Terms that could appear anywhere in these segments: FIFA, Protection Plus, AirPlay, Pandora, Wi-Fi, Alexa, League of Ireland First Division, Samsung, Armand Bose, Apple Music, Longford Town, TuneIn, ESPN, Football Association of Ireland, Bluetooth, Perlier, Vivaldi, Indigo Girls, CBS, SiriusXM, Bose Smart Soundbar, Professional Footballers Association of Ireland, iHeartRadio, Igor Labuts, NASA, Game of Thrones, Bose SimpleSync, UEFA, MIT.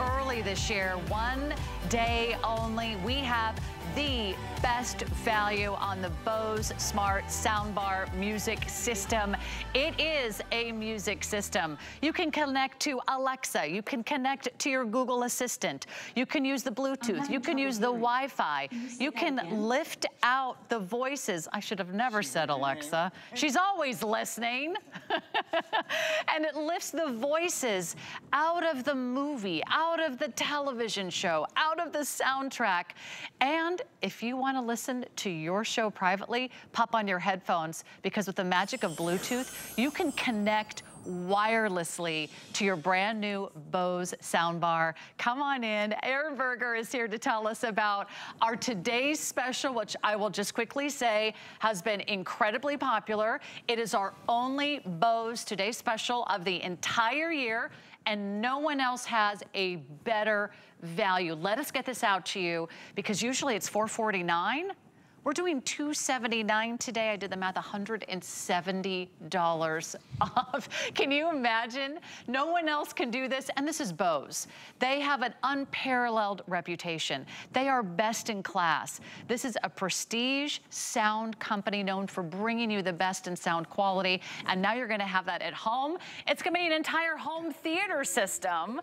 early this year, 1 day only. We have the best value on the Bose Smart Soundbar music system. It is a music system. You can connect to Alexa. You can connect to your Google Assistant. You can use the Bluetooth. You can use the Wi-Fi. You can lift out the voices. I should have never said Alexa. She's always listening. And it lifts the voices out of the movie, out of the television show, out of the soundtrack. And if you want to listen to your show privately, pop on your headphones, because with the magic of Bluetooth, you can connect wirelessly to your brand new Bose soundbar. Come on in. Aaron Berger is here to tell us about our today's special, which I will just quickly say has been incredibly popular. It is our only Bose Today special of the entire year, and no one else has a better value. Let us get this out to you, because usually it's $449. We're doing $279 today. I did the math, $170 off. Can you imagine? No one else can do this, and this is Bose. They have an unparalleled reputation. They are best in class. This is a prestige sound company known for bringing you the best in sound quality, and now you're gonna have that at home. It's gonna be an entire home theater system.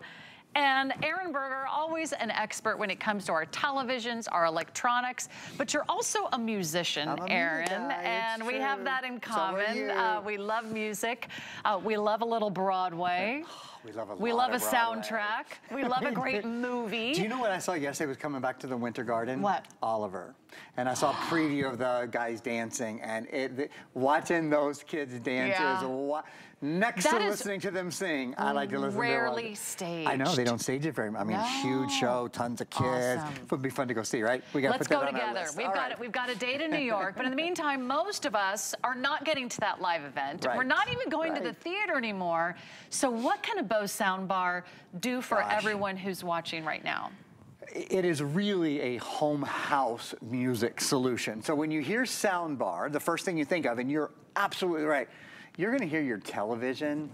And Aaron Berger, always an expert when it comes to our televisions, our electronics, but you're also a musician, Aaron, and we have that in common. We love music. We love a little Broadway. We love a soundtrack. We love a great movie. Do you know what I saw yesterday was coming back to the Winter Garden? What? Oliver. And I saw a preview of the guys dancing, and watching those kids dance is next to listening to them sing. I like to listen to them. Rarely staged. I know, they don't stage it very much. I mean, huge show, tons of kids. Awesome. It would be fun to go see, right? We got to put that on our list. We've got a date in New York, but in the meantime, most of us are not getting to that live event. Right. We're not even going to the theater anymore. So what kind of Bose soundbar do for everyone who's watching right now? It is really a home house music solution. So when you hear soundbar, the first thing you think of, and you're absolutely right, you're gonna hear your television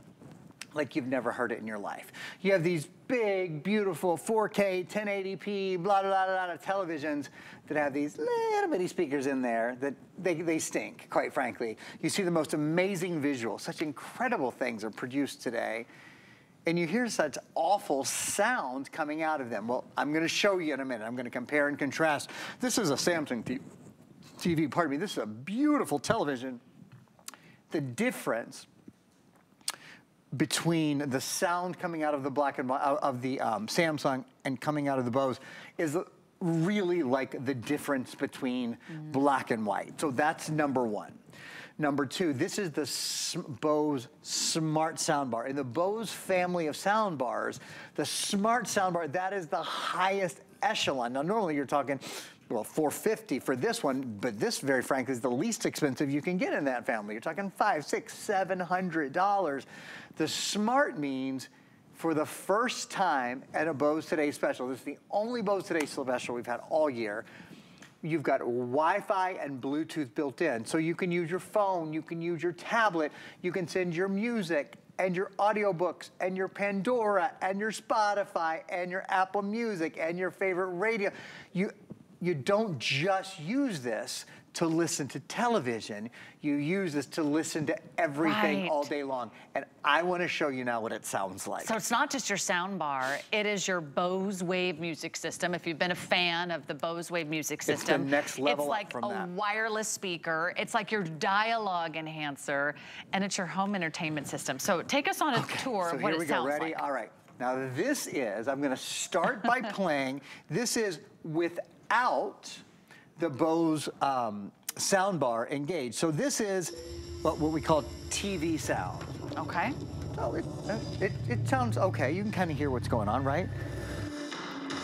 like you've never heard it in your life. You have these big, beautiful 4K, 1080p, blah, blah, blah, blah televisions that have these little bitty speakers in there that they stink, quite frankly. You see the most amazing visuals. Such incredible things are produced today, and you hear such awful sound coming out of them. Well, I'm gonna show you in a minute. I'm gonna compare and contrast. This is a Samsung TV, pardon me. This is a beautiful television. The difference between the sound coming out of the black and white of the Samsung and coming out of the Bose is really like the difference between black and white. So that's number one. Number two, this is the Bose Smart Soundbar. In the Bose family of soundbars, the Smart Soundbar, that is the highest echelon. Now, normally you're talking, well, $450 for this one, but this, very frankly, is the least expensive you can get in that family. You're talking $500, $600, $700. The Smart means, for the first time at a Bose Today special, this is the only Bose Today special we've had all year, you've got Wi-Fi and Bluetooth built in. So you can use your phone, you can use your tablet, you can send your music and your audiobooks and your Pandora and your Spotify and your Apple Music and your favorite radio. You don't just use this to listen to television, you use this to listen to everything all day long. And I wanna show you now what it sounds like. So it's not just your sound bar, it is your Bose Wave music system. If you've been a fan of the Bose Wave music system, it's the next level up from that. It's like a wireless speaker, it's like your dialogue enhancer, and it's your home entertainment system. So take us on a tour of what it sounds like. Ready? All right, now this is, I'm gonna start by playing, this is without the Bose soundbar engaged. So this is what we call TV sound. Okay. So it sounds okay. You can kind of hear what's going on, right?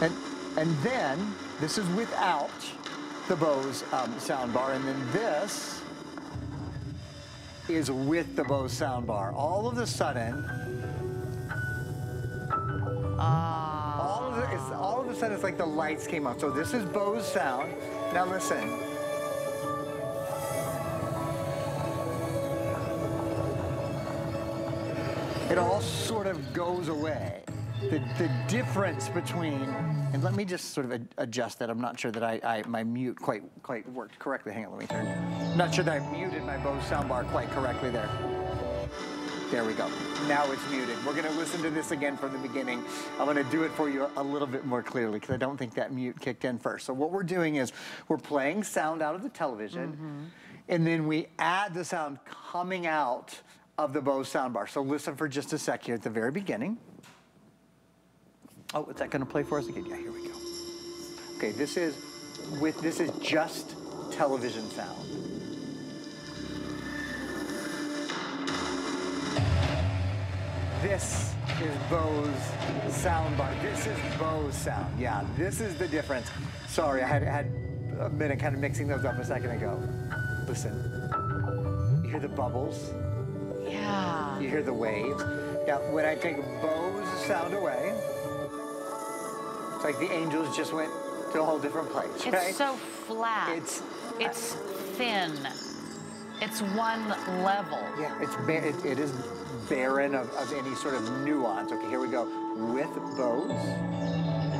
And then this is without the Bose soundbar, and then this is with the Bose soundbar. All of a sudden, all of a sudden it's like the lights came on. So this is Bose sound. Now listen. It all sort of goes away. the difference between, and let me just sort of adjust that. I'm not sure that my mute quite worked correctly. Hang on, let me turn. I'm not sure that I muted my Bose soundbar quite correctly there. There we go. Now it's muted. We're gonna listen to this again from the beginning. I'm gonna do it for you a little bit more clearly because I don't think that mute kicked in first. So what we're doing is we're playing sound out of the television, and then we add the sound coming out of the Bose soundbar. So listen for just a sec here at the very beginning. Oh, is that gonna play for us again? Yeah, here we go. Okay, this is just television sound. This is Bose soundbar. This is Bose sound. Yeah, this is the difference. Sorry, I had a minute kind of mixing those up a second ago. Listen, you hear the bubbles? Yeah. You hear the waves? Now, when I take Bose sound away, it's like the angels just went to a whole different place, right? It's so flat. It's thin. It's one level. Yeah, it is barren of any sort of nuance. Okay, here we go. With Bose.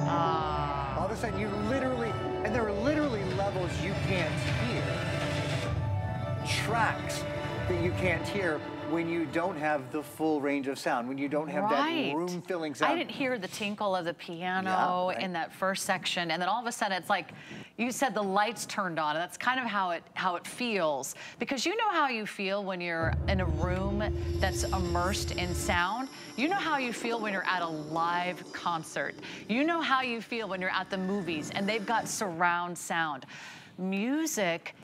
All of a sudden, you literally, and there are literally levels you can't hear. Tracks that you can't hear when you don't have the full range of sound, when you don't have that room-filling sound. I didn't hear the tinkle of the piano in that first section, and then all of a sudden it's like, you said the lights turned on, and that's kind of how it feels. Because you know how you feel when you're in a room that's immersed in sound. You know how you feel when you're at a live concert. You know how you feel when you're at the movies, and they've got surround sound. Music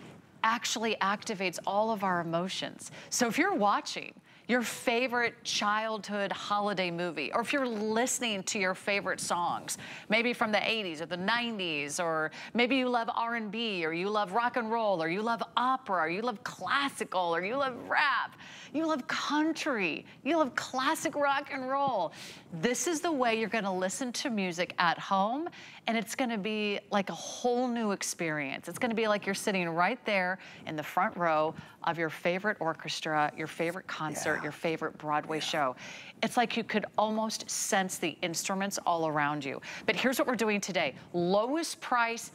actually activates all of our emotions. So if you're watching your favorite childhood holiday movie, or if you're listening to your favorite songs, maybe from the 80s or the 90s, or maybe you love R&B, or you love rock and roll, or you love opera, or you love classical, or you love rap, you love country, you love classic rock and roll. This is the way you're gonna listen to music at home, and it's gonna be like a whole new experience. It's gonna be like you're sitting right there in the front row of your favorite orchestra, your favorite concert, your favorite Broadway show. It's like you could almost sense the instruments all around you. But here's what we're doing today. Lowest price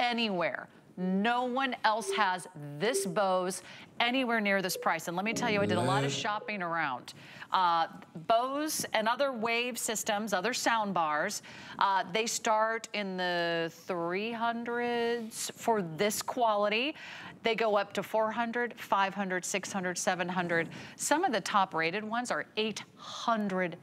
anywhere. No one else has this Bose anywhere near this price. And let me tell you, I did a lot of shopping around. Bose and other Wave systems, other sound bars, they start in the 300s for this quality. They go up to 400, 500, 600, 700. Some of the top rated ones are $800.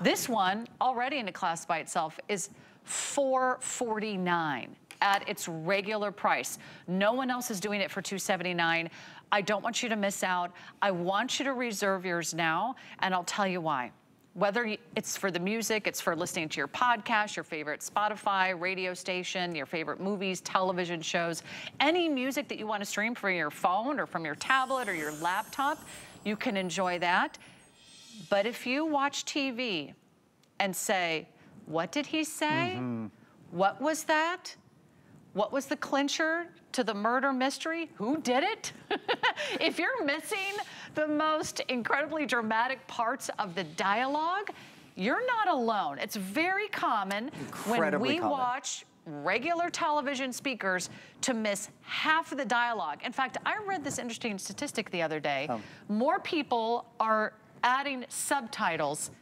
This one, already in a class by itself, is $449. At its regular price. No one else is doing it for $279. I don't want you to miss out. I want you to reserve yours now, and I'll tell you why. Whether it's for the music, it's for listening to your podcast, your favorite Spotify, radio station, your favorite movies, television shows, any music that you want to stream from your phone or from your tablet or your laptop, you can enjoy that. But if you watch TV and say, what did he say? What was that? What was the clincher to the murder mystery? Who did it? If you're missing the most incredibly dramatic parts of the dialogue, you're not alone. It's very common when we watch regular television speakers to miss half of the dialogue. In fact, I read this interesting statistic the other day. More people are adding subtitles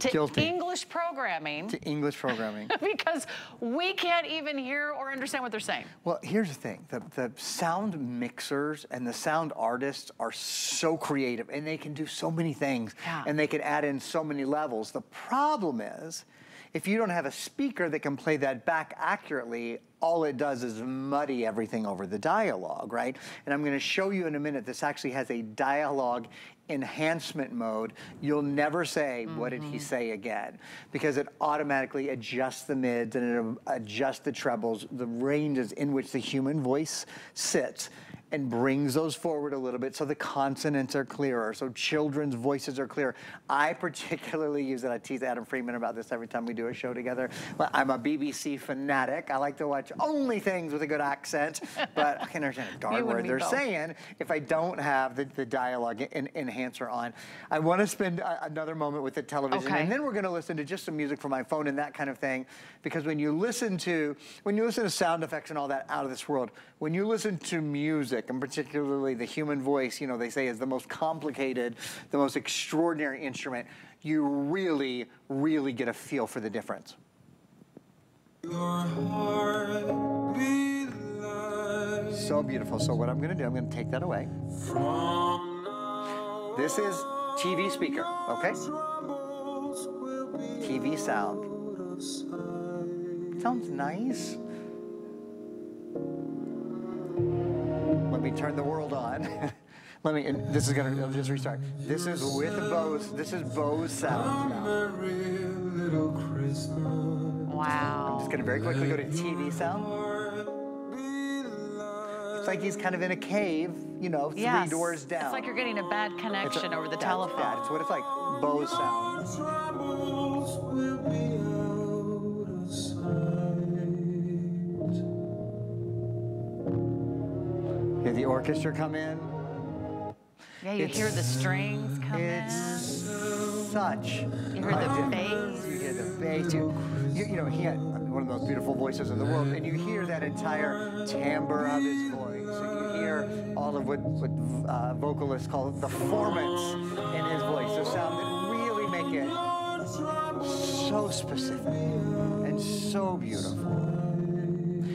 to English programming. To English programming. Because we can't even hear or understand what they're saying. Well, here's the thing. The sound mixers and the sound artists are so creative, and they can do so many things, and they can add in so many levels. The problem is, if you don't have a speaker that can play that back accurately, all it does is muddy everything over the dialogue, right? And I'm gonna show you in a minute, this actually has a dialogue enhancement mode. You'll never say, what did he say again? Because it automatically adjusts the mids and it adjusts the trebles, the ranges in which the human voice sits. and brings those forward a little bit so the consonants are clearer, so children's voices are clearer. I particularly use it. I tease Adam Freeman about this every time we do a show together. I'm a BBC fanatic. I like to watch only things with a good accent, but I can understand a darn word they're saying if I don't have the dialogue enhancer on. I want to spend another moment with the television, and then we're going to listen to just some music from my phone and that kind of thing, because when you listen to sound effects and all that out of this world, when you listen to music, and particularly the human voice, you know, they say is the most complicated, the most extraordinary instrument, you really, really get a feel for the difference. Your heart lies. So beautiful. So what I'm going to do, I'm going to take that away. This is TV speaker, okay? TV sound. Sounds nice. Let me turn the world on. Let me, and this is gonna, I'll just restart. This is with Bose, this is Bose sound now. Wow. I'm just gonna very quickly go to TV sound. It's like he's kind of in a cave, you know, three doors down. It's like you're getting a bad connection over the telephone. Yeah, it's what it's like, Bose sound. The orchestra come in. Yeah, you hear the strings come in. Such. You hear the bass. You hear the bass. You know, he had one of the most beautiful voices in the world, and you hear that entire timbre of his voice, and you hear all of what vocalists call the formants in his voice, the sound that really make it so specific and so beautiful.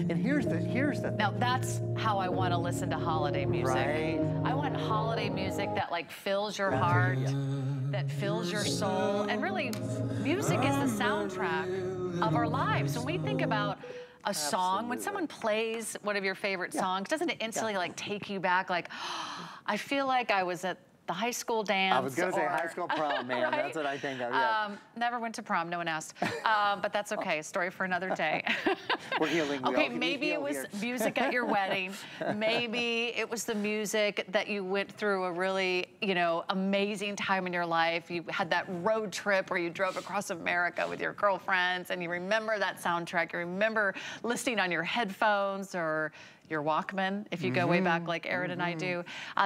And here's the thing. Now that's how I want to listen to holiday music. Right? I want holiday music that like fills your heart, that fills your soul, and really, music is the soundtrack of our lives. When we think about a song, when someone plays one of your favorite songs, doesn't it instantly like take you back? Like, oh, I feel like I was at the high school dance. I was going to say high school prom, man. Right? That's what I think of. Yeah. Never went to prom. No one asked. But that's okay. Story for another day. We're healing. Okay, maybe it was music at your wedding. Maybe it was the music that you went through a really, you know, amazing time in your life. You had that road trip where you drove across America with your girlfriends, and you remember that soundtrack. You remember listening on your headphones or your Walkman, if you go way back like Aaron and I do.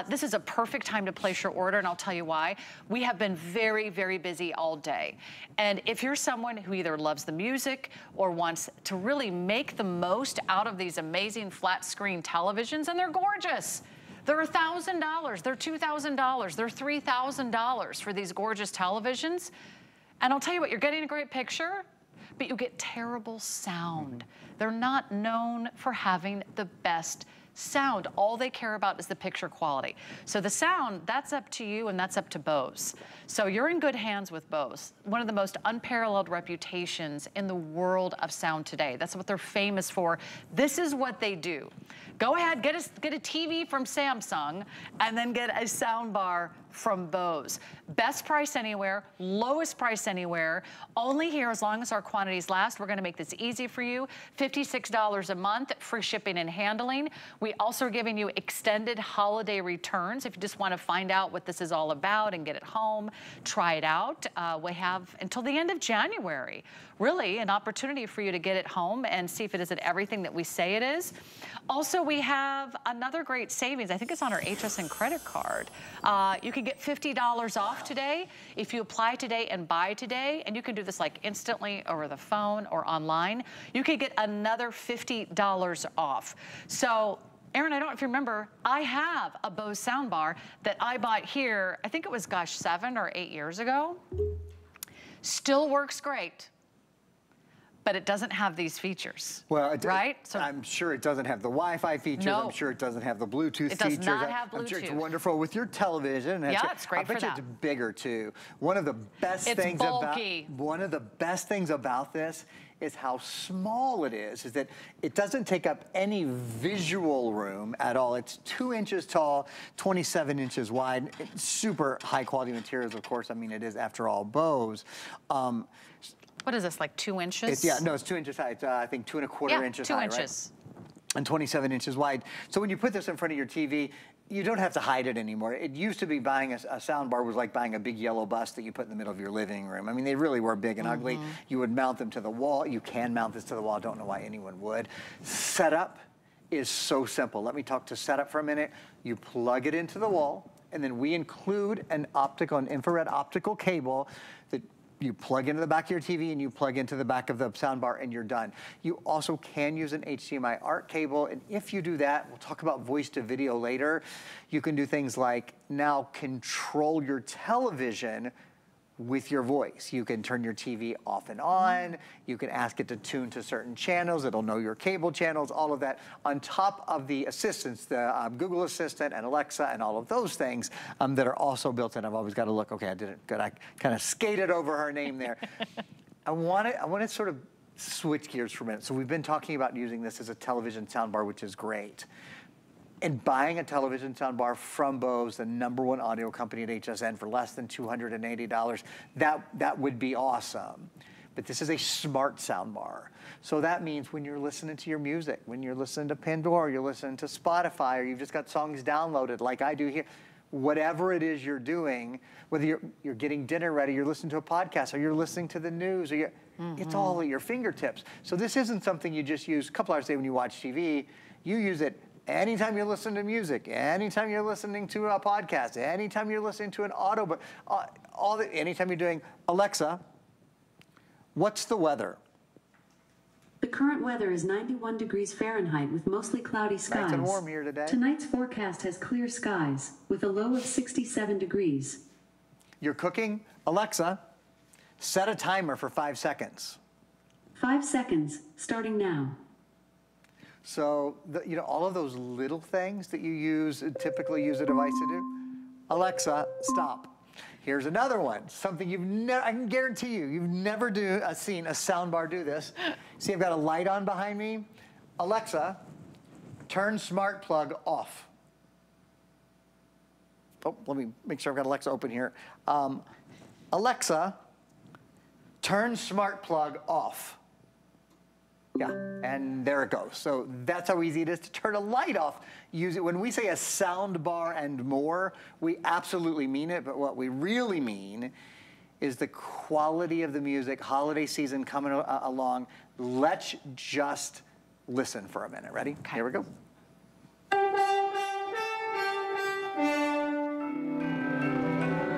This is a perfect time to place your order, and I'll tell you why. We have been very, very busy all day. And if you're someone who either loves the music or wants to really make the most out of these amazing flat screen televisions, and they're gorgeous. They're $1,000, they're $2,000, they're $3,000 for these gorgeous televisions. And I'll tell you what, you're getting a great picture, but you get terrible sound. They're not known for having the best sound. All they care about is the picture quality. So the sound, that's up to you, and that's up to Bose. So you're in good hands with Bose. One of the most unparalleled reputations in the world of sound today. That's what they're famous for. This is what they do. Go ahead, get a TV from Samsung, and then get a sound bar from Bose. Best price anywhere, lowest price anywhere, only here as long as our quantities last. We're gonna make this easy for you. $56 a month, free shipping and handling. We also are giving you extended holiday returns if you just wanna find out what this is all about and get it home, try it out. We have until the end of January, really an opportunity for you to get it home and see if it isn't everything that we say it is. Also, we have another great savings. I think it's on our HSN credit card. You can get $50 off today if you apply today and buy today, and you can do this like instantly over the phone or online. You could get another $50 off. So Aaron, I don't know if you remember, I have a Bose soundbar that I bought here, I think it was, gosh, 7 or 8 years ago. Still works great, but it doesn't have these features. Well, right? So I'm sure it doesn't have the Wi-Fi features. No. I'm sure it doesn't have the Bluetooth features. It does not have Bluetooth. I'm sure it's wonderful with your television. Yeah, it's great for that. I bet you it's bigger too. One of the best things about this is how small it is that it doesn't take up any visual room at all. It's 2 inches tall, 27 inches wide. It's super high quality materials, of course. I mean, it is, after all, Bose. What is this, like 2 inches? It's, yeah, no, it's 2 inches high. It's, I think 2 1/4 inches high, right? and 27 inches wide. So when you put this in front of your TV, you don't have to hide it anymore. It used to be buying a sound bar was like buying a big yellow bus that you put in the middle of your living room. I mean, they really were big and ugly. You would mount them to the wall. You can mount this to the wall. I don't know why anyone would. Setup is so simple. Let me talk to setup for a minute. You plug it into the wall, and then we include an optical, an infrared optical cable that you plug into the back of your TV and you plug into the back of the soundbar and you're done. You also can use an HDMI ARC cable, and if you do that, we'll talk about voice to video later, you can do things like now control your television with your voice. You can turn your TV off and on, you can ask it to tune to certain channels, it'll know your cable channels, all of that. On top of the assistants, the Google Assistant and Alexa and all of those things that are also built in. I've always got to look, okay, I did it good. I kind of skated over her name there. I want to sort of switch gears for a minute. So we've been talking about using this as a television soundbar, which is great. And buying a television soundbar from Bose, the #1 audio company at HSN, for less than $280, that would be awesome. But this is a smart soundbar. So that means when you're listening to your music, when you're listening to Pandora, you're listening to Spotify, or you've just got songs downloaded like I do here, whatever it is you're doing, whether you're getting dinner ready, you're listening to a podcast, or you're listening to the news, or it's all at your fingertips. So this isn't something you just use a couple hours a day when you watch TV. You use it anytime you're listening to music, anytime you're listening to a podcast, anytime you're listening to an audio, but anytime you're doing, Alexa, what's the weather? The current weather is 91 degrees Fahrenheit with mostly cloudy skies. Nice and warm here today. Tonight's forecast has clear skies with a low of 67 degrees. You're cooking? Alexa, set a timer for 5 seconds. 5 seconds, starting now. So, you know, all of those little things that you use, typically use a device to do. Alexa, stop. Here's another one, something you've never, I can guarantee you, you've never seen a soundbar do this. See, I've got a light on behind me. Alexa, turn smart plug off. Oh, let me make sure I've got Alexa open here. Alexa, turn smart plug off. Yeah, and there it goes. So that's how easy it is to turn a light off. Use it. When we say a sound bar and more, we absolutely mean it, but what we really mean is the quality of the music, holiday season coming along. Let's just listen for a minute. Ready? Okay. Here we go.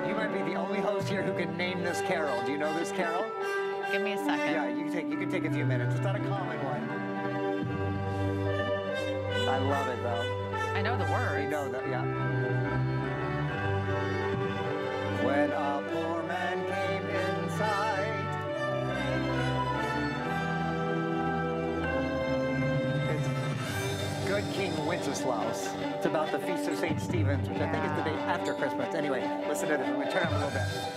You might be the only host here who can name this carol. Do you know this carol? Give me a second. Yeah, you can take a few minutes. It's not a common one. I love it, though. I know the words. You know that, yeah. When a poor man came inside. It's Good King Wenceslaus. It's about the Feast of St. Stephen's, which I think is the day after Christmas. Anyway, listen to this. I'm going to turn it up a little bit.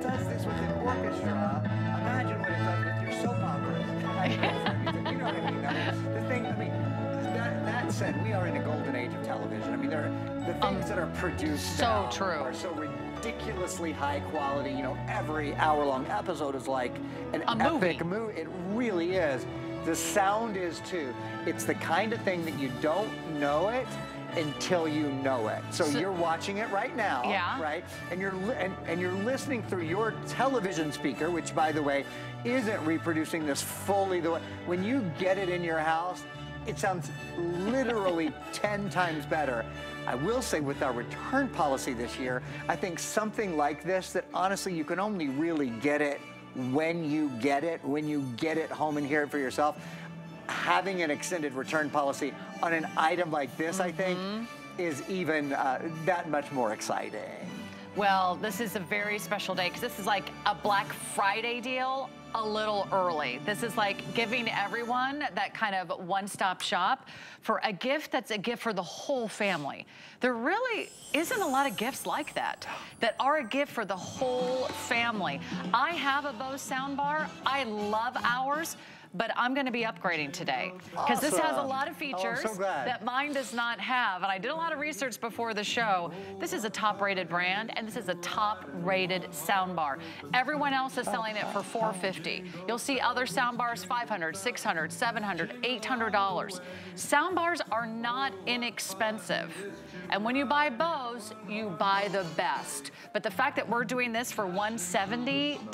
Does this with an orchestra. Imagine what it does with your soap operas. Right. You know what I mean? The thing, I mean, that said, we are in a golden age of television. I mean, there are the things that are produced so now are so ridiculously high quality. You know, every hour-long episode is like an epic movie. It really is. The sound is too. It's the kind of thing that you don't know it until you know it. So you're watching it right now, yeah, right? And you're listening through your television speaker, which, by the way, isn't reproducing this fully the way. When you get it in your house, it sounds literally 10 times better. I will say, with our return policy this year, I think something like this, that honestly you can only really get it when you get it, home and hear it for yourself. Having an extended return policy on an item like this, I think, is even that much more exciting. Well, this is a very special day, because this is like a Black Friday deal a little early. This is like giving everyone that kind of one-stop shop for a gift that's a gift for the whole family. There really isn't a lot of gifts like that, that are a gift for the whole family. I have a Bose soundbar. I love ours, but I'm going to be upgrading today, because this has a lot of features that mine does not have. And I did a lot of research before the show. This is a top-rated brand, and this is a top-rated soundbar. Everyone else is selling it for $450. You'll see other soundbars $500, $600, $700, $800. Soundbars are not inexpensive. And when you buy Bose, you buy the best. But the fact that we're doing this for $170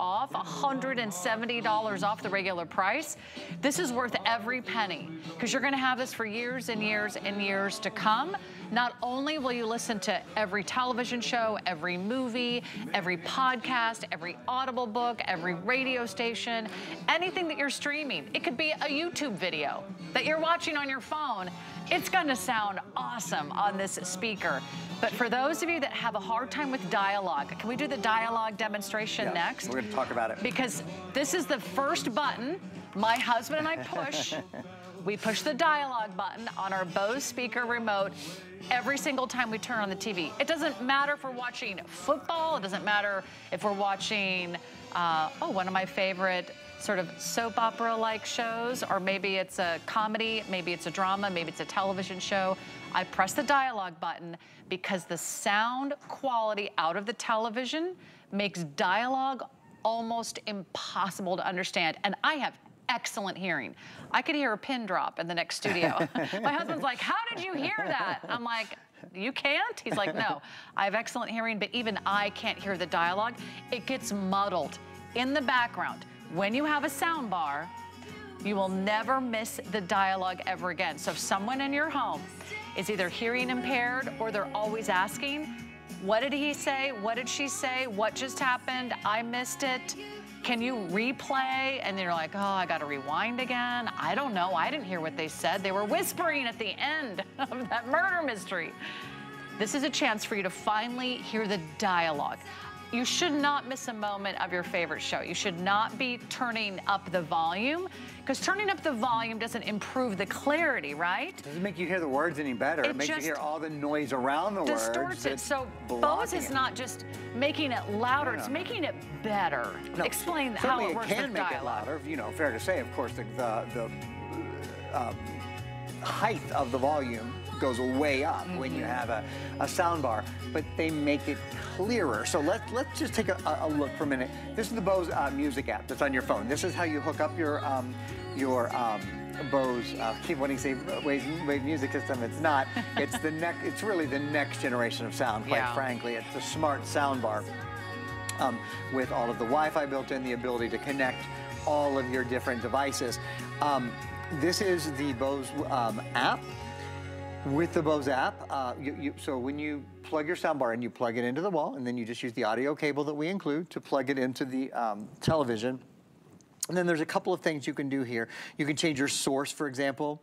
off, $170 off the regular price, this is worth every penny, because you're going to have this for years and years and years to come. Not only will you listen to every television show, every movie, every podcast, every Audible book, every radio station, anything that you're streaming. It could be a YouTube video that you're watching on your phone. It's going to sound awesome on this speaker. But for those of you that have a hard time with dialogue, can we do the dialogue demonstration next? We're going to talk about it. Because this is the first button my husband and I push. We push the dialogue button on our Bose speaker remote every single time we turn on the TV. It doesn't matter if we're watching football. It doesn't matter if we're watching, one of my favorite sort of soap opera-like shows, or maybe it's a comedy, maybe it's a drama, maybe it's a television show. I press the dialogue button because the sound quality out of the television makes dialogue almost impossible to understand. And I have excellent hearing. I could hear a pin drop in the next studio. My husband's like, how did you hear that? I'm like, you can't? He's like, no, I have excellent hearing, but even I can't hear the dialogue. It gets muddled in the background. When you have a sound bar, you will never miss the dialogue ever again. So if someone in your home is either hearing impaired, or they're always asking, what did he say? What did she say? What just happened? I missed it. Can you replay? And you're like, oh, I got to rewind again. I don't know. I didn't hear what they said. They were whispering at the end of that murder mystery. This is a chance for you to finally hear the dialogue. You should not miss a moment of your favorite show. You should not be turning up the volume, because turning up the volume doesn't improve the clarity, right? It doesn't make you hear the words any better. It makes you hear all the noise around the words. It distorts it. So Bose is not just making it louder, it's making it better. No, explain how it works with dialogue. It can make it louder, you know, fair to say, of course, the height of the volume goes way up when you have a sound bar, but they make it clearer. So let's just take a look for a minute. This is the Bose Music app that's on your phone. This is how you hook up your Bose. Keep wanting to say Wave music system. It's not. It's the next. It's really the next generation of sound. Quite frankly, it's a smart sound bar with all of the Wi-Fi built in, the ability to connect all of your different devices. This is the Bose app. With the Bose app, so when you plug your soundbar and you plug it into the wall, and then you just use the audio cable that we include to plug it into the television. And then there's a couple of things you can do here. You can change your source, for example,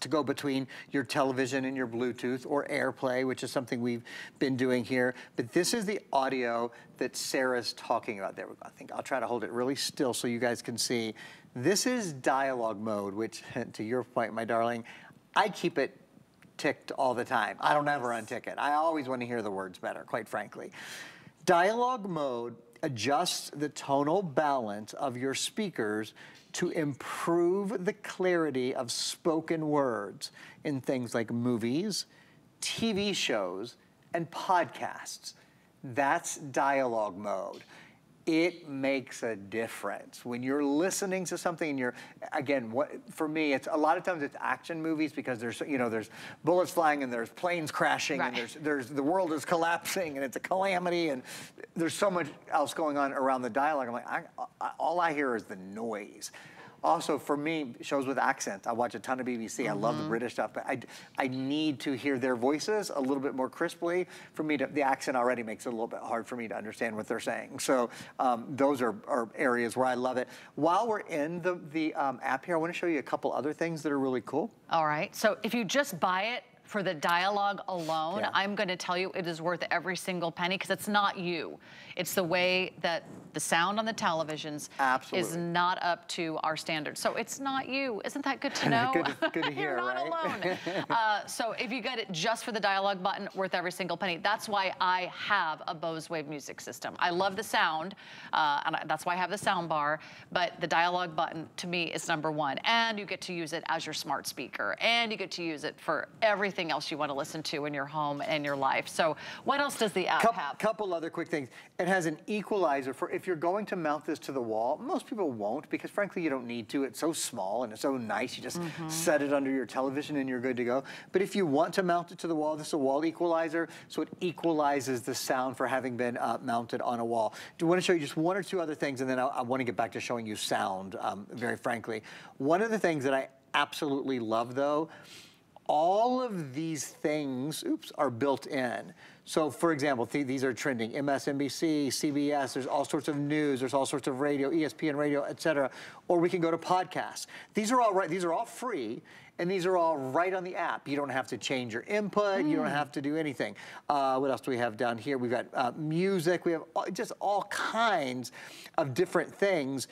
to go between your television and your Bluetooth or AirPlay, which is something we've been doing here. But this is the audio that Sarah's talking about. There we go. I think I'll try to hold it really still so you guys can see. This is dialogue mode, which, to your point, my darling, I keep it ticked all the time. I don't ever untick it. I always want to hear the words better, quite frankly. Dialogue mode adjusts the tonal balance of your speakers to improve the clarity of spoken words in things like movies, TV shows, and podcasts. That's dialogue mode. It makes a difference. When you're listening to something and you're, again, what, for me, it's a lot of times it's action movies because there's, you know, there's bullets flying and there's planes crashing and there's the world is collapsing and it's a calamity and there's so much else going on around the dialogue. I'm like, all I hear is the noise. Also, for me, shows with accents. I watch a ton of BBC. I love the British stuff, but I need to hear their voices a little bit more crisply. For me, the accent already makes it a little bit hard for me to understand what they're saying. So those are areas where I love it. While we're in the app here, I want to show you a couple other things that are really cool. All right. So if you just buy it for the dialogue alone, I'm going to tell you it is worth every single penny because it's not you. It's the way that the sound on the televisions is not up to our standards. So it's not you. Isn't that good to know? good to hear, You're not alone. So if you get it just for the dialogue button, worth every single penny. That's why I have a Bose Wave music system. I love the sound, and that's why I have the sound bar, but the dialogue button to me is number one. And you get to use it as your smart speaker, and you get to use it for everything else you want to listen to in your home and your life. So what else does the app have? A couple other quick things. It has an equalizer for if you're going to mount this to the wall. Most people won't because frankly you don't need to. It's so small and it's so nice. You just set it under your television and you're good to go. But if you want to mount it to the wall, this is a wall equalizer, so it equalizes the sound for having been mounted on a wall. Do want to show you just one or two other things and then I want to get back to showing you sound very frankly. One of the things that I absolutely love though, all of these things, are built in. So for example, these are trending, MSNBC, CBS, there's all sorts of news, there's all sorts of radio, ESPN radio, et cetera. Or we can go to podcasts. These are all right, these are all free, and these are all right on the app. You don't have to change your input, you don't have to do anything. What else do we have down here? We've got music, we have just all kinds of different things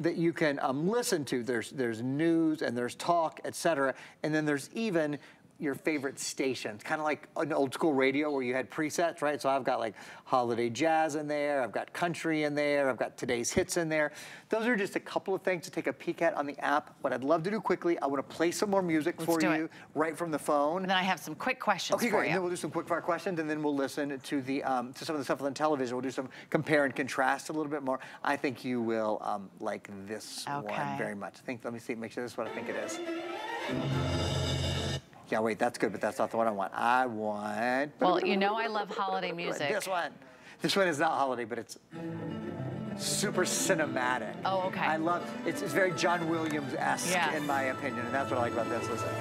that you can listen to. There's news and there's talk, etc. And then there's even your favorite stations, kind of like an old school radio where you had presets, right? So I've got like holiday jazz in there, I've got country in there, I've got today's hits in there. Those are just a couple of things to take a peek at on the app. What I'd love to do quickly, I want to play some more music for you right from the phone. And then I have some quick questions for you. Okay, great. And then we'll do some quick fire questions and then we'll listen to the to some of the stuff on the television. We'll do some compare and contrast a little bit more. I think you will like this one very much. I think, let me see, make sure this is what I think it is. Yeah, wait, that's good, but that's not the one I want. I want... Well, you know I love holiday music. This one. This one is not holiday, but it's super cinematic. Oh, okay. I love... It's very John Williams-esque, in my opinion, and that's what I like about this. Listen.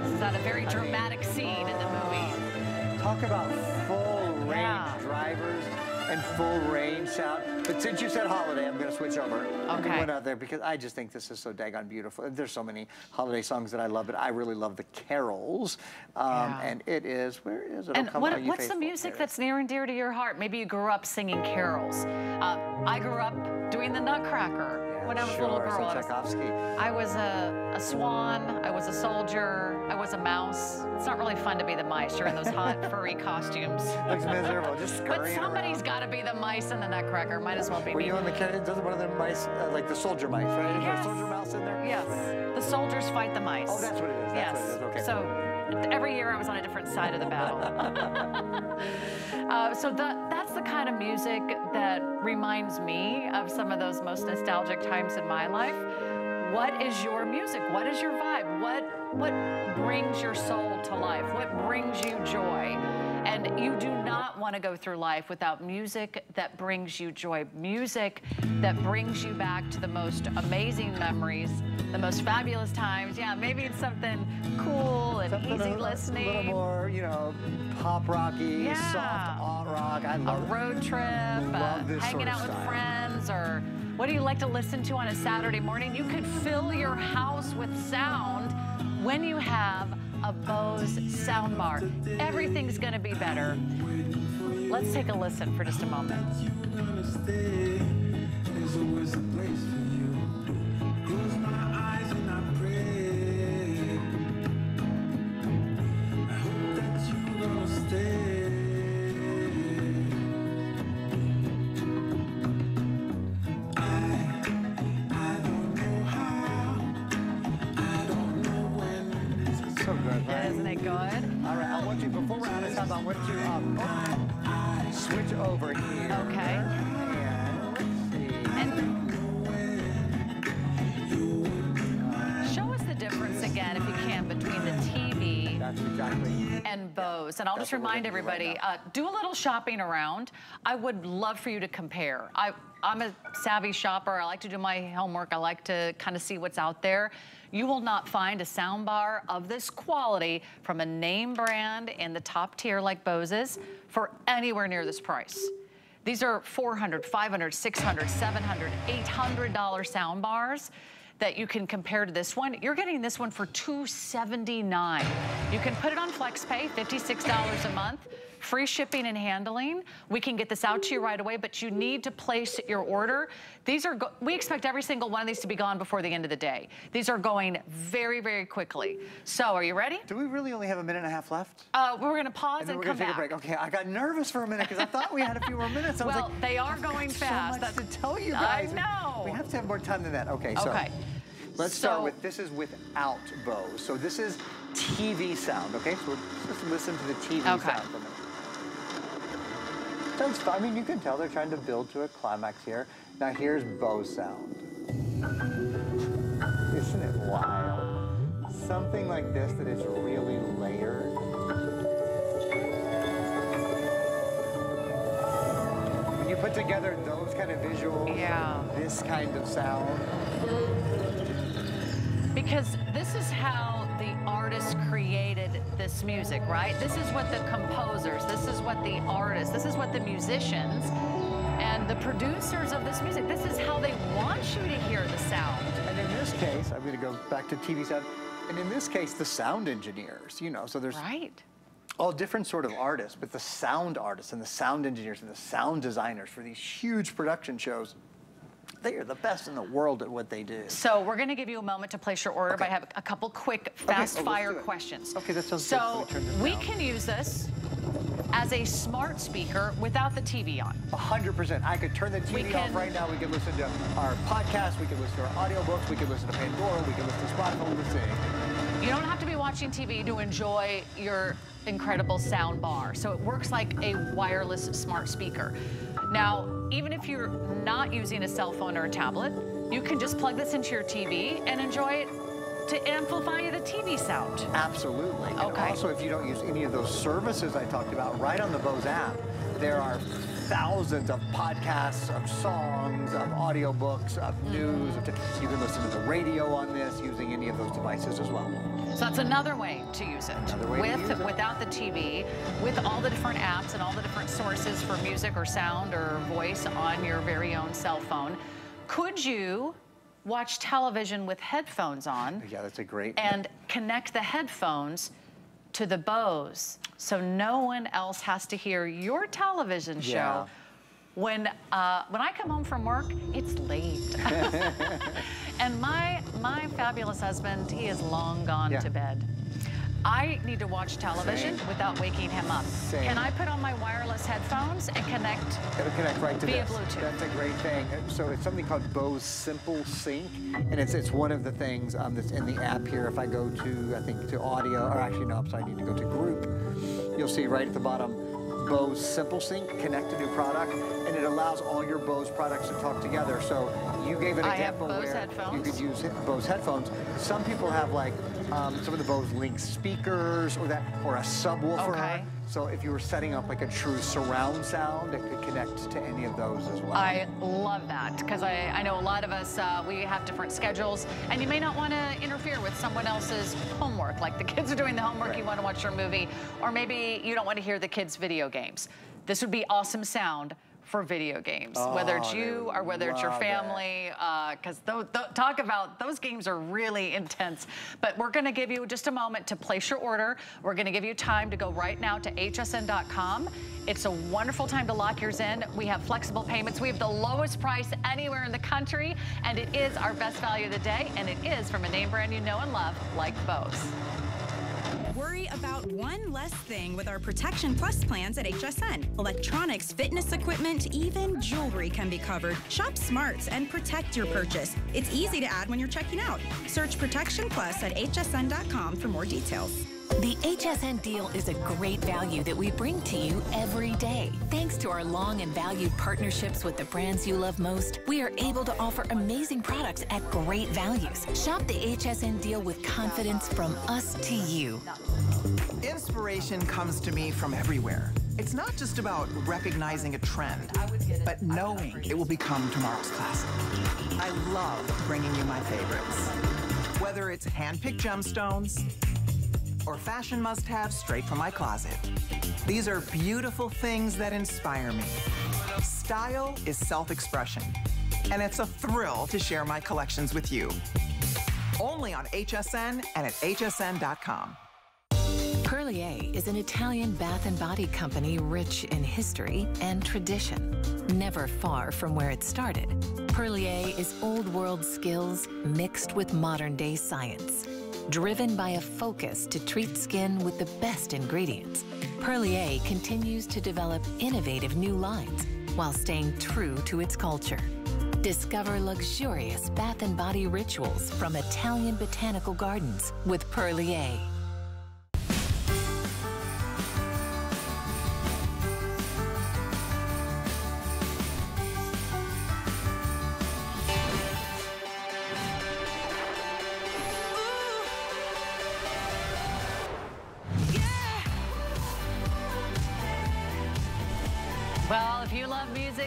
This is at a very dramatic scene in the movie. Talk about full-range drivers. And full range sound. But since you said holiday, I'm gonna switch over. Okay. I put out there because I just think this is so daggone beautiful. There's so many holiday songs that I love, but I really love the carols. And it is, where is it? And what's the music that's near and dear to your heart? Maybe you grew up singing carols. I grew up doing the Nutcracker. When I was a little girl, I was a swan, I was a soldier, I was a mouse. It's not really fun to be the mice. You're in those hot, furry costumes. Looks miserable, just scurrying But somebody's got to be the mice in the Nutcracker. Might as well be me. Were you on the Canadian, doesn't one of the mice, like the soldier mice, right? Is there a soldier mouse in there? Yes. The soldiers fight the mice. Oh, that's what it is. That's what it is. Okay. So, every year I was on a different side of the battle. So that's the kind of music that reminds me of some of those most nostalgic times in my life. What is your music? What is your vibe? What brings your soul to life? What brings you joy? And you do not want to go through life without music that brings you joy. Music that brings you back to the most amazing memories, the most fabulous times. Yeah, maybe it's something cool and something easy listening. A little more, you know, pop rocky, soft alt rock. I love a road trip, hanging out with friends, or what do you like to listen to on a Saturday morning? You could fill your house with sound when you have a Bose soundbar. Everything's gonna be better. Let's take a listen for just a moment. good, right? Isn't it good? All right, I want you, before we're out of time, I want you to switch over here. Okay. And show us the difference again, if you can, between the TV and Bose. And I'll just remind everybody, do a little shopping around. I would love for you to compare. I'm a savvy shopper. I like to do my homework. I like to kind of see what's out there. You will not find a soundbar of this quality from a name brand in the top tier like Bose's for anywhere near this price. These are $400, $500, $600, $700, $800 soundbars that you can compare to this one. You're getting this one for $279. You can put it on FlexPay, $56 a month. Free shipping and handling. We can get this out to you right away, but you need to place your order. These are, we expect every single one of these to be gone before the end of the day. These are going very, very quickly. So are you ready? Do we really only have a minute and a half left? We're gonna pause and come back. Take a break. Okay, I got nervous for a minute because I thought we had a few more minutes. I well, was like, they are going fast. So much to tell you guys. I know. We have to have more time than that. Okay, so let's start with, this is without Bose. So this is TV sound, okay? So we're just listen to the TV sound for a minute. I mean, you can tell they're trying to build to a climax here. Now here's Bose sound. Isn't it wild? Something like this that is really layered. When you put together those kind of visuals, this kind of sound. Because this is how the artists created this music, right? This is what the composers, this is what the artists, this is what the musicians and the producers of this music, this is how they want you to hear the sound. And in this case, I'm going to go back to TV sound. And in this case, the sound engineers, you know, so there's all different sort of artists, but the sound artists and the sound engineers and the sound designers for these huge production shows, they are the best in the world at what they do. So we're going to give you a moment to place your order, but I have a couple quick fast-fire questions. Okay, that sounds good. So we can use this as a smart speaker without the TV on. 100%. I could turn the TV off right now. We could listen to our podcast. We could listen to our audiobooks. We could listen to Pandora. We could listen to Spotify. We could sing. You don't have to be watching TV to enjoy your incredible sound bar. So it works like a wireless smart speaker. Now, even if you're not using a cell phone or a tablet, you can just plug this into your TV and enjoy it to amplify the TV sound. Absolutely. Okay. And also, if you don't use any of those services I talked about, right on the Bose app, there are thousands of podcasts, of songs, of audiobooks, of news. You can listen to the radio on this using any of those devices as well. So that's another way to use it. Another way to use it. Without the TV, with all the different apps and all the different sources for music or sound or voice on your very own cell phone. Could you watch television with headphones on? Yeah, that's a great. And connect the headphones to the Bose, so no one else has to hear your television show. Yeah. When I come home from work, it's late. And my fabulous husband, he is long gone to bed. I need to watch television without waking him up. Can I put on my wireless headphones and connect? It'll connect right to via Bluetooth. That's a great thing. So it's something called Bose SimpleSync, and it's one of the things that's in the app here. If I go to, I think, to audio, or actually no, I need to go to group. You'll see right at the bottom, Bose SimpleSync, connect to new product, and it allows all your Bose products to talk together. So you gave an example where you could use Bose headphones. Some people have like some of the Bose Link speakers or that, or a subwoofer. Okay. So if you were setting up like a true surround sound, it could connect to any of those as well. I love that, because I know a lot of us, we have different schedules, and you may not want to interfere with someone else's homework. Like the kids are doing the homework, you want to watch your movie, or maybe you don't want to hear the kids' video games. This would be awesome sound for video games, whether it's you or whether it's your family, because talk about, those games are really intense. But we're gonna give you just a moment to place your order. We're gonna give you time to go right now to hsn.com. It's a wonderful time to lock yours in. We have flexible payments. We have the lowest price anywhere in the country, and it is our best value of the day, and it is from a name brand you know and love, like Bose. Worry about one less thing with our Protection Plus plans at HSN. Electronics, fitness equipment, even jewelry can be covered. Shop smarts and protect your purchase. It's easy to add when you're checking out. Search Protection Plus at hsn.com for more details. The HSN deal is a great value that we bring to you every day. Thanks to our long and valued partnerships with the brands you love most, we are able to offer amazing products at great values. Shop the HSN deal with confidence from us to you. Inspiration comes to me from everywhere. It's not just about recognizing a trend, but knowing it will become tomorrow's classic. I love bringing you my favorites. Whether it's hand-picked gemstones, or fashion must-haves straight from my closet. These are beautiful things that inspire me. Style is self-expression, and it's a thrill to share my collections with you. Only on HSN and at hsn.com. Perlier is an Italian bath and body company rich in history and tradition. Never far from where it started, Perlier is old-world skills mixed with modern-day science. Driven by a focus to treat skin with the best ingredients, Perlier continues to develop innovative new lines while staying true to its culture. Discover luxurious bath and body rituals from Italian botanical gardens with Perlier.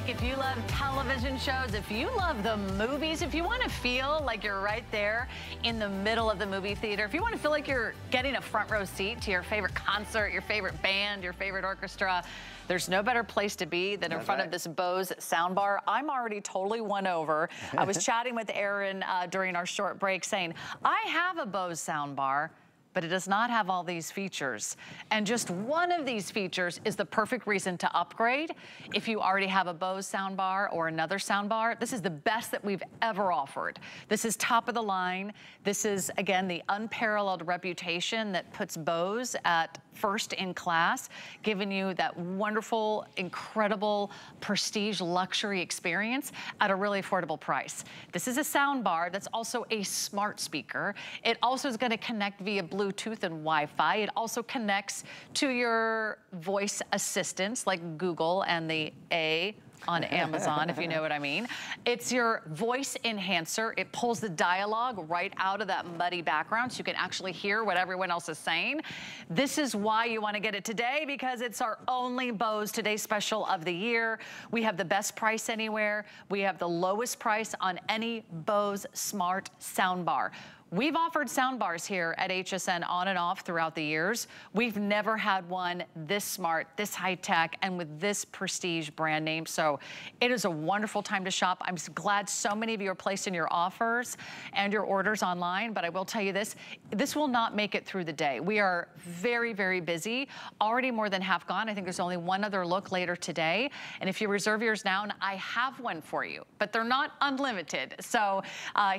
If you love television shows, if you love the movies, if you want to feel like you're right there in the middle of the movie theater, if you want to feel like you're getting a front row seat to your favorite concert, your favorite band, your favorite orchestra, there's no better place to be than in front of this Bose soundbar. I'm already totally won over. I was chatting with Aaron during our short break saying, I have a Bose soundbar, but it does not have all these features. And just one of these features is the perfect reason to upgrade. If you already have a Bose soundbar or another soundbar, this is the best that we've ever offered. This is top of the line. This is, again, the unparalleled reputation that puts Bose at first in class, giving you that wonderful, incredible, prestige luxury experience at a really affordable price. This is a soundbar that's also a smart speaker. It also is gonna connect via Bluetooth and Wi-Fi. It also connects to your voice assistants like Google and the A on Amazon, if you know what I mean. It's your voice enhancer. It pulls the dialogue right out of that muddy background so you can actually hear what everyone else is saying. This is why you want to get it today, because it's our only Bose Today special of the year. We have the best price anywhere. We have the lowest price on any Bose Smart Soundbar. We've offered soundbars here at HSN on and off throughout the years. We've never had one this smart, this high tech, and with this prestige brand name. So it is a wonderful time to shop. I'm glad so many of you are placing your offers and your orders online, but I will tell you this, this will not make it through the day. We are very, very busy, already more than half gone. I think there's only one other look later today. And if you reserve yours now, and I have one for you, but they're not unlimited. So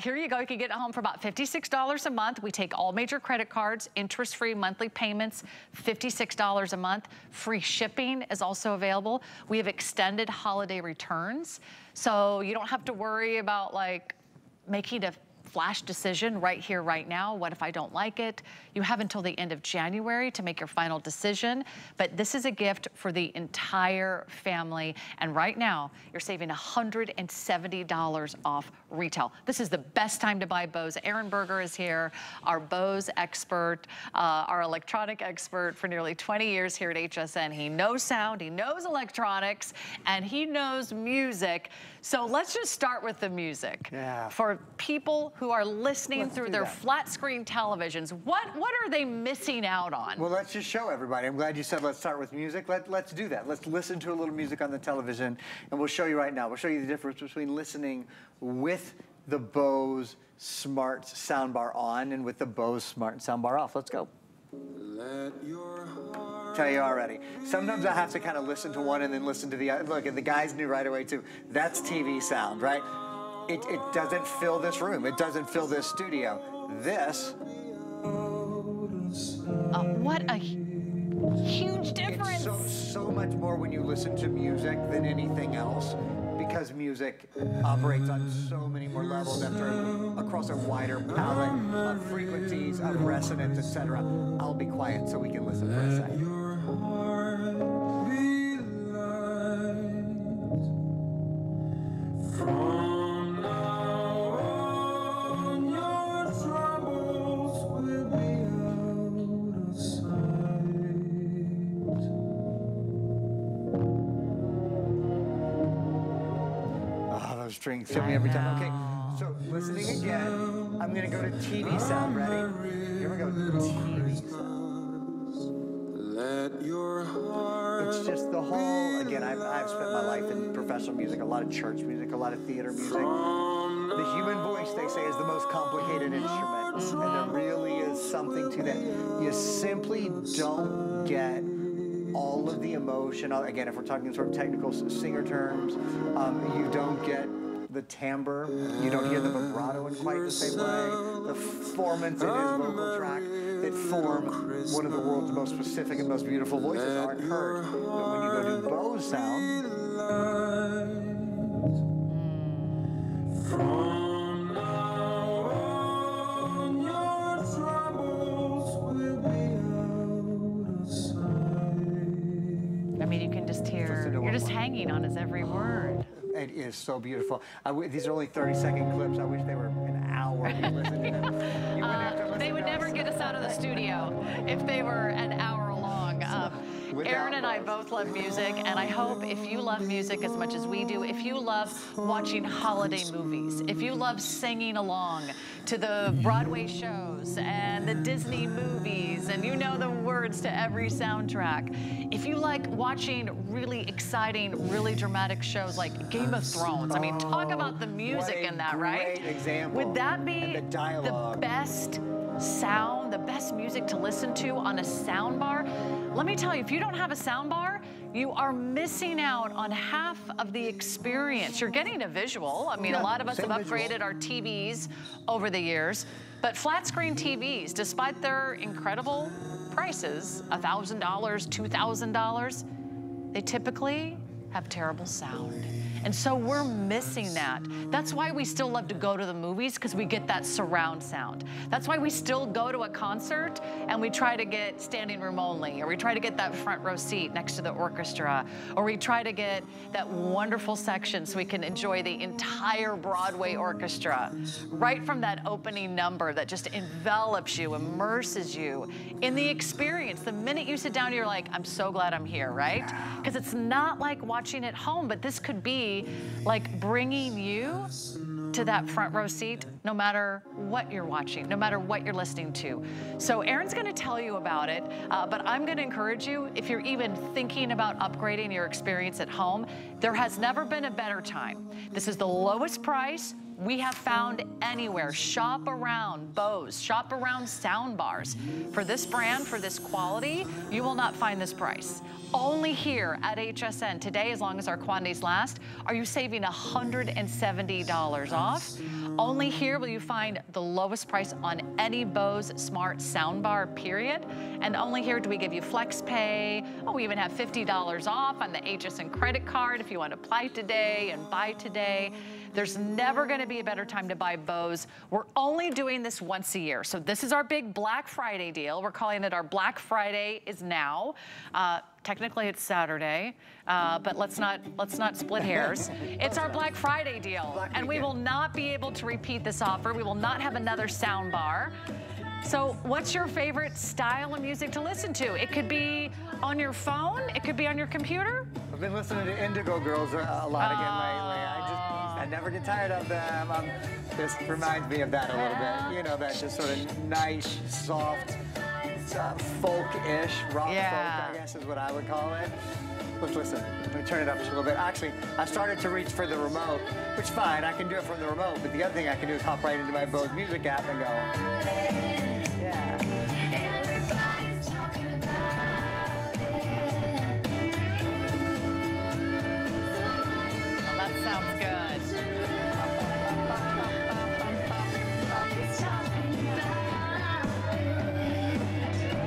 here you go, you can get it home for about $56 a month. We take all major credit cards, interest-free monthly payments, $56 a month. Free shipping is also available. We have extended holiday returns, so you don't have to worry about like making a flash decision right here, right now. What if I don't like it? You have until the end of January to make your final decision, but this is a gift for the entire family. And right now, you're saving $170 off retail. This is the best time to buy Bose. Aaron Berger is here, our Bose expert, our electronic expert for nearly 20 years here at HSN. He knows sound, he knows electronics, and he knows music. So let's just start with the music. Yeah. For people who are listening through their flat screen televisions, what are they missing out on? Well, let's just show everybody. I'm glad you said let's start with music. Let's do that. Let's listen to a little music on the television, and we'll show you right now. We'll show you the difference between listening with the Bose Smart Soundbar on and with the Bose Smart Soundbar off. Let's go. Let your heart tell you already. Sometimes I have to kind of listen to one and then listen to the other. Look, and the guys knew right away too. That's TV sound, right? It doesn't fill this room. It doesn't fill this studio. This. What a huge difference. It's so much more when you listen to music than anything else. because music operates on so many more levels after across a wider palette of frequencies, of resonance, etc. I'll be quiet so we can listen for a second. Strings hit me every time. Okay, so listening again, I'm gonna go to TV sound. Ready? Here we go. TV sound. Let your heart. It's just the whole. Again, I've spent my life in professional music, a lot of church music, a lot of theater music. The human voice, they say, is the most complicated instrument, and there really is something to that. You simply don't get all of the emotion. Again, if we're talking sort of technical singer terms, you don't get the timbre, you don't hear the vibrato in quite the same way, the formants in his vocal track that form one of the world's most specific and most beautiful voices aren't heard. But when you go to Bose sound, you're just hanging on his every word. It is so beautiful. These are only 30-second clips. I wish they were an hour. They would never get us out of the studio if they were an hour long. Aaron and I both love music, and I hope if you love music as much as we do, if you love watching holiday movies, if you love singing along to the Broadway shows and the Disney movies, and you know the words to every soundtrack, if you like watching really exciting, really dramatic shows like Game of Thrones, I mean, talk about the music in that, right? Great example. Would that be the best sound, the best music to listen to on a soundbar? Let me tell you, if you don't have a soundbar, you are missing out on half of the experience. You're getting a visual. I mean, yeah, a lot of us have upgraded our TVs over the years, but flat screen TVs, despite their incredible prices, $1,000, $2,000, they typically have terrible sound. And so we're missing that. That's why we still love to go to the movies, because we get that surround sound. That's why we still go to a concert and we try to get standing room only, or we try to get that front row seat next to the orchestra, or we try to get that wonderful section so we can enjoy the entire Broadway orchestra. Right from that opening number that just envelops you, immerses you in the experience. The minute you sit down, you're like, I'm so glad I'm here, right? Because it's not like watching at home, but this could be like bringing you to that front row seat, no matter what you're watching, no matter what you're listening to. So Aaron's gonna tell you about it, but I'm gonna encourage you, if you're even thinking about upgrading your experience at home, there has never been a better time. This is the lowest price we have found anywhere. Shop around Bose, shop around soundbars. For this brand, for this quality, you will not find this price. Only here at HSN today, as long as our quantities last, are you saving $170 off. Only here will you find the lowest price on any Bose Smart Soundbar, period. And only here do we give you FlexPay. Oh, we even have $50 off on the HSN credit card if you want to apply today and buy today. There's never gonna be a better time to buy Bose. We're only doing this once a year. So this is our big Black Friday deal. We're calling it our Black Friday is now. Technically it's Saturday, but let's not split hairs. It's our Black Friday deal. And we will not be able to repeat this offer. We will not have another sound bar. So what's your favorite style of music to listen to? It could be on your phone, it could be on your computer. I've been listening to Indigo Girls a lot again lately. I never get tired of them. This reminds me of that a little bit. You know, that just sort of nice, soft, folk-ish, rock folk, I guess is what I would call it. Let's listen. Let me turn it up just a little bit. Actually, I started to reach for the remote, which fine, I can do it from the remote, but the other thing I can do is hop right into my Bose Music app and go, Everybody's talking about it. Well, that sounds good.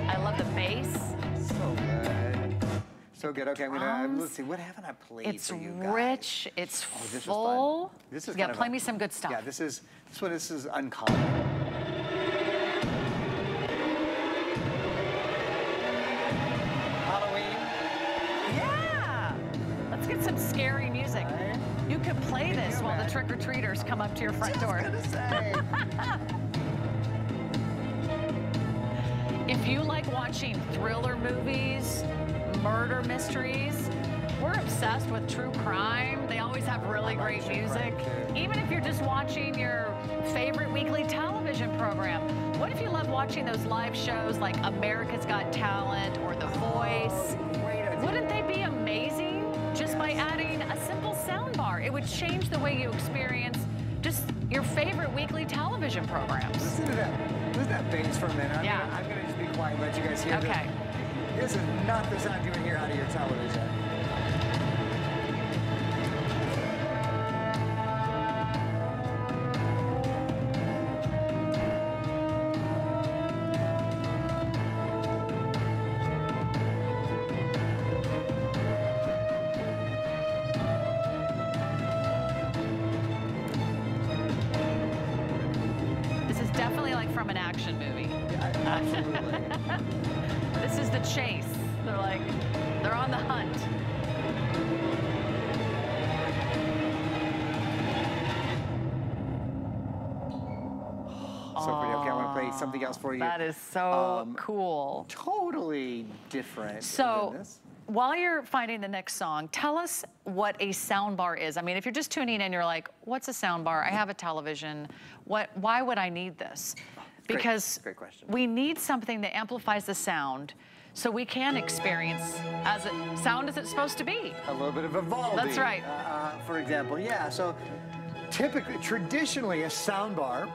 I love the bass. So good. So good. Okay, I'm gonna, let's see. What haven't I played for you guys? It's rich. It's full. This is kind of play me some good stuff. Yeah, this is uncommon. Scary music. You could play this while the trick-or-treaters come up to your front door. If you like watching thriller movies, murder mysteries, we're obsessed with true crime. They always have really great music. Even if you're just watching your favorite weekly television program, what if you love watching those live shows like America's Got Talent or The Voice? Wouldn't they be amazing? Just by adding a simple sound bar, it would change the way you experience just your favorite weekly television programs. Listen to that. Listen to that bass for a minute. I'm going to just be quiet and let you guys hear this. Okay. This is not the sound you would hear out of your television. Something else for you. That is so cool. Totally different. So while you're finding the next song, tell us what a soundbar is. I mean, if you're just tuning in, you're like, what's a soundbar? I have a television. Why would I need this? Because great question. We need something that amplifies the sound so we can experience as it sound as it's supposed to be. A little bit of a Vivaldi. That's right. For example, yeah. So typically, traditionally, a soundbar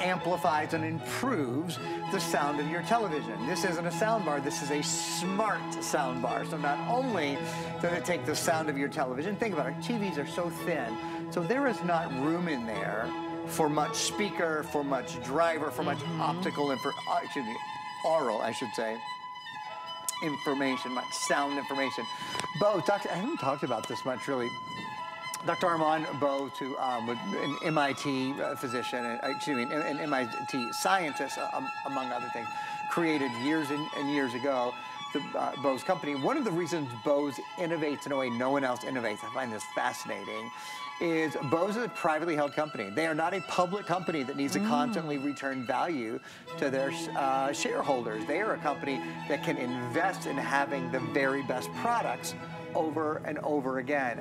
amplifies and improves the sound of your television. This isn't a sound bar, this is a smart sound bar. So not only does it take the sound of your television, think about it, TVs are so thin, so there is not room in there for much speaker, for much driver, for much optical, and for, excuse me, oral, I should say, information, much sound information. Bo, I haven't talked about this much really. Dr. Armand Bose, who an MIT physician, an MIT scientist, among other things, created years and years ago the Bose company. One of the reasons Bose innovates in a way no one else innovates, I find this fascinating, is Bose is a privately held company. They are not a public company that needs to constantly return value to their shareholders. They are a company that can invest in having the very best products over and over again.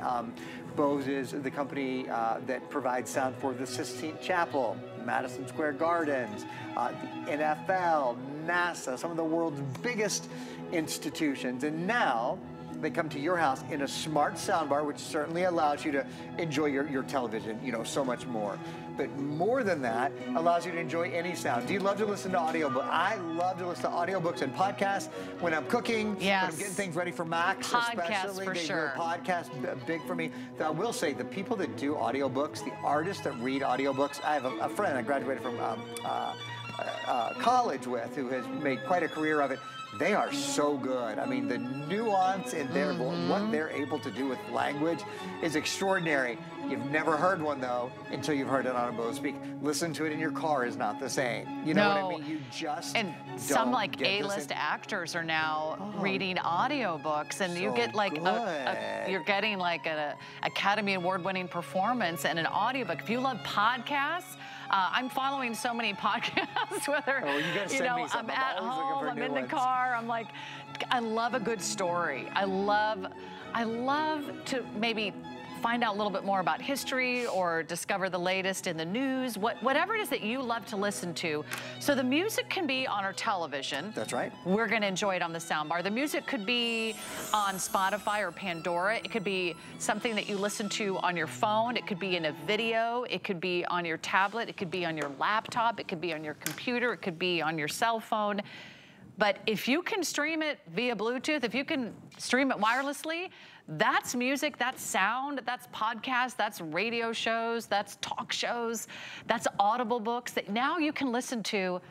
Bose is the company that provides sound for the Sistine Chapel, Madison Square Gardens, the NFL, NASA, some of the world's biggest institutions. And now they come to your house in a smart soundbar, which certainly allows you to enjoy your television, you know, so much more. But more than that, allows you to enjoy any sound. Do you love to listen to audiobooks? I love to listen to audiobooks and podcasts when I'm cooking, when I'm getting things ready for Max, especially. Podcasts, big for me. I will say, the people that do audiobooks, the artists that read audiobooks, I have a friend I graduated from college with who has made quite a career of it. They are so good. I mean, the nuance in their what they're able to do with language is extraordinary. You've never heard one, though, until you've heard it on a Bose speak. Listen to it in your car is not the same. You know what I mean? You just don't some like A-list actors are now reading audiobooks, and so you get like you're getting like an Academy Award-winning performance and an audiobook. If you love podcasts, I'm following so many podcasts, whether, I'm at home, I'm in the car, I'm like, I love a good story. I love to maybe find out a little bit more about history or discover the latest in the news, whatever it is that you love to listen to. So the music can be on our television. That's right. We're gonna enjoy it on the soundbar. The music could be on Spotify or Pandora. It could be something that you listen to on your phone. It could be in a video. It could be on your tablet. It could be on your laptop. It could be on your computer. It could be on your cell phone. But if you can stream it via Bluetooth, if you can stream it wirelessly, that's music, that's sound, that's podcasts, that's radio shows, that's talk shows, that's audible books that now you can listen to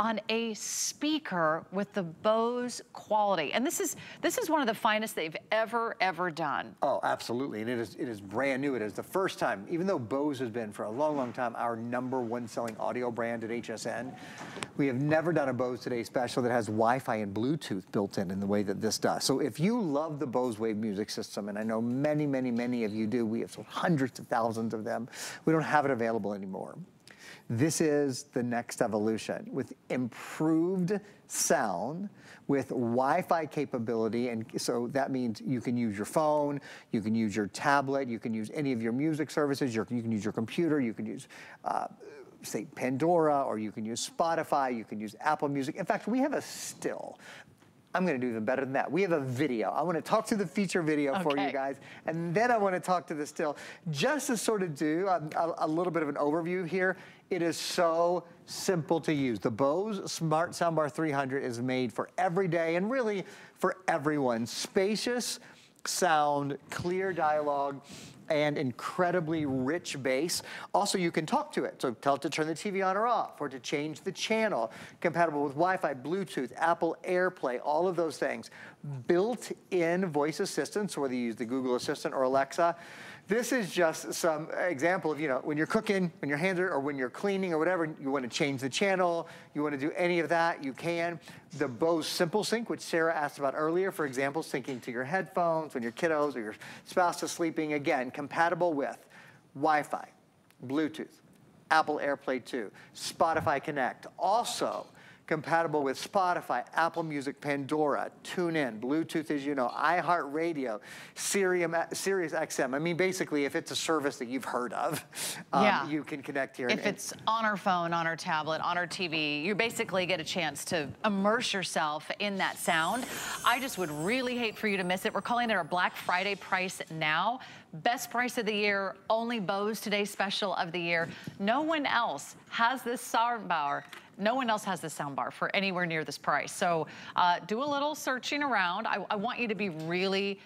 on a speaker with the Bose quality. And this is one of the finest they've ever done. Oh, absolutely. And it is brand new. It is the first time, even though Bose has been for a long time our #1 selling audio brand at HSN, we have never done a Bose Today special that has Wi-Fi and Bluetooth built in the way that this does. So if you love the Bose Wave music system, and I know many of you do, we have sold hundreds of thousands of them, we don't have it available anymore. This is the next evolution with improved sound, with Wi-Fi capability, and so that means you can use your phone, you can use your tablet, you can use any of your music services, you can use your computer, you can use say Pandora, or you can use Spotify, you can use Apple Music. In fact, we have a still. I'm gonna do even better than that. We have a video. I wanna talk to the feature video for you guys, and then I wanna talk to the still, just to sort of do a little bit of an overview here. It is so simple to use. The Bose Smart Soundbar 300 is made for every day and really for everyone. Spacious sound, clear dialogue, and incredibly rich bass. Also, you can talk to it. So tell it to turn the TV on or off, or to change the channel. Compatible with Wi-Fi, Bluetooth, Apple AirPlay, all of those things. Built-in voice assistants, whether you use the Google Assistant or Alexa. This is just some example of, you know, when you're cooking, when your hands are, or when you're cleaning or whatever, you want to change the channel, you want to do any of that, you can. The Bose SimpleSync, which Sarah asked about earlier, for example, syncing to your headphones when your kiddos or your spouse is sleeping. Again, compatible with Wi-Fi, Bluetooth, Apple AirPlay 2, Spotify Connect. Also compatible with Spotify, Apple Music, Pandora, TuneIn, Bluetooth, as you know, iHeartRadio, Sirius XM. I mean, basically, if it's a service that you've heard of, you can connect here. If it's on our phone, on our tablet, on our TV, you basically get a chance to immerse yourself in that sound. I just would really hate for you to miss it. We're calling it our Black Friday price now. Best price of the year, only Bose Today special of the year. No one else has this soundbar. No one else has this soundbar for anywhere near this price. So do a little searching around. I want you to be really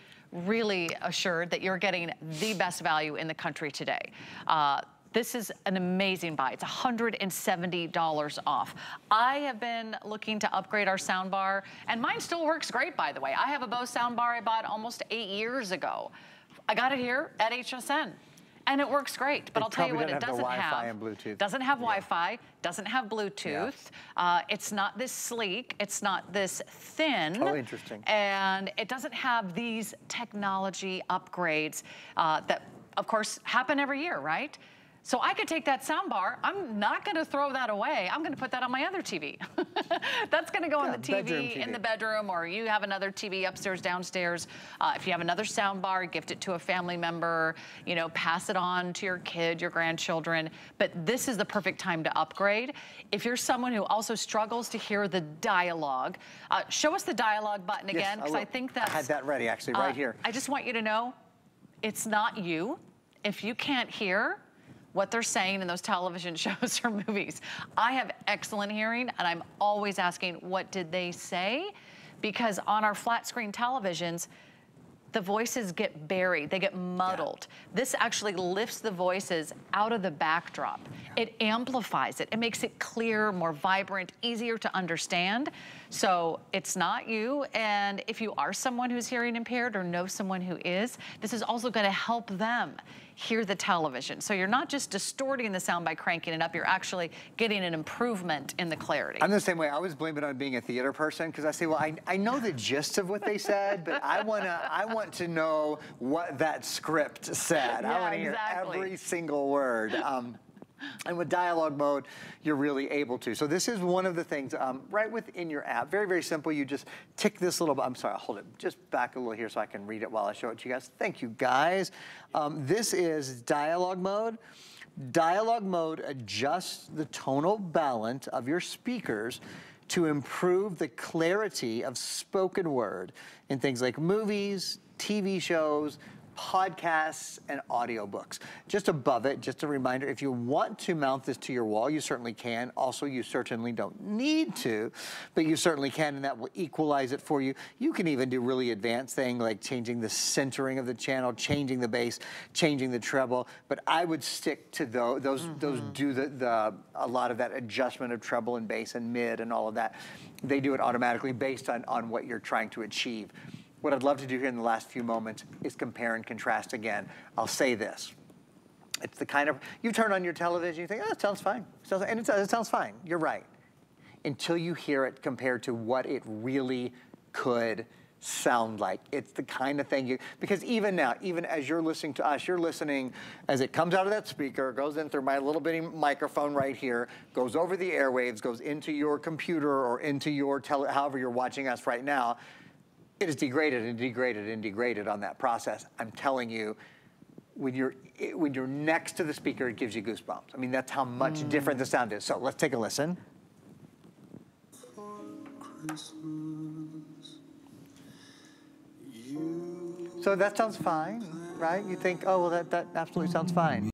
assured that you're getting the best value in the country today. This is an amazing buy. It's $170 off. I have been looking to upgrade our soundbar, and mine still works great, by the way. I have a Bose soundbar I bought almost 8 years ago. I got it here at HSN, and it works great. But I'll tell you what, it doesn't have Bluetooth. Doesn't have Wi-Fi, doesn't have Bluetooth. It's not this sleek, it's not this thin. Oh, interesting. And it doesn't have these technology upgrades that, of course, happen every year, right? So I could take that soundbar. I'm not gonna throw that away. I'm gonna put that on my other TV. That's gonna go on the TV in the bedroom, or you have another TV upstairs, downstairs. If you have another soundbar, gift it to a family member, you know, pass it on to your kid, your grandchildren. But this is the perfect time to upgrade. If you're someone who also struggles to hear the dialogue, show us the dialogue button again, because I think that's— I had that ready, actually, right here. I just want you to know, it's not you. If you can't hear what they're saying in those television shows or movies. I have excellent hearing, and I'm always asking, what did they say? Because on our flat screen televisions, the voices get buried, they get muddled. This actually lifts the voices out of the backdrop. It amplifies it, it makes it clearer, more vibrant, easier to understand. So it's not you, and if you are someone who's hearing impaired or know someone who is, this is also gonna help them hear the television. So you're not just distorting the sound by cranking it up, you're actually getting an improvement in the clarity. I'm the same way. I always blame it on being a theater person, because I say, well, I know the gist of what they said, but I want to know what that script said. I want to hear every single word. And with dialogue mode, you're really able to. So this is one of the things right within your app. Very simple. You just tick this little, I'm sorry, I'll hold it just back a little here so I can read it while I show it to you guys. Thank you, guys. This is dialogue mode. Dialogue mode adjusts the tonal balance of your speakers to improve the clarity of spoken word in things like movies, TV shows, podcasts, and audiobooks. Just above it, just a reminder, if you want to mount this to your wall, you certainly can. Also, you certainly don't need to, but you certainly can, and that will equalize it for you. You can even do really advanced things like changing the centering of the channel, changing the bass, changing the treble, but I would stick to those. Those do a lot of that adjustment of treble and bass and mid and all of that. They do it automatically based on what you're trying to achieve. What I'd love to do here in the last few moments is compare and contrast again. I'll say this. It's the kind of, you turn on your television, you think, oh, it sounds fine. And it sounds fine, you're right. Until you hear it compared to what it really could sound like. It's the kind of thing you, because even now, even as you're listening to us, you're listening as it comes out of that speaker, goes in through my little bitty microphone right here, goes over the airwaves, goes into your computer or into your however you're watching us right now. It is degraded and degraded and degraded on that process. I'm telling you, when you're next to the speaker, it gives you goosebumps. I mean, that's how much different the sound is. So let's take a listen. So that sounds fine, right? You think, oh, well, that absolutely sounds fine.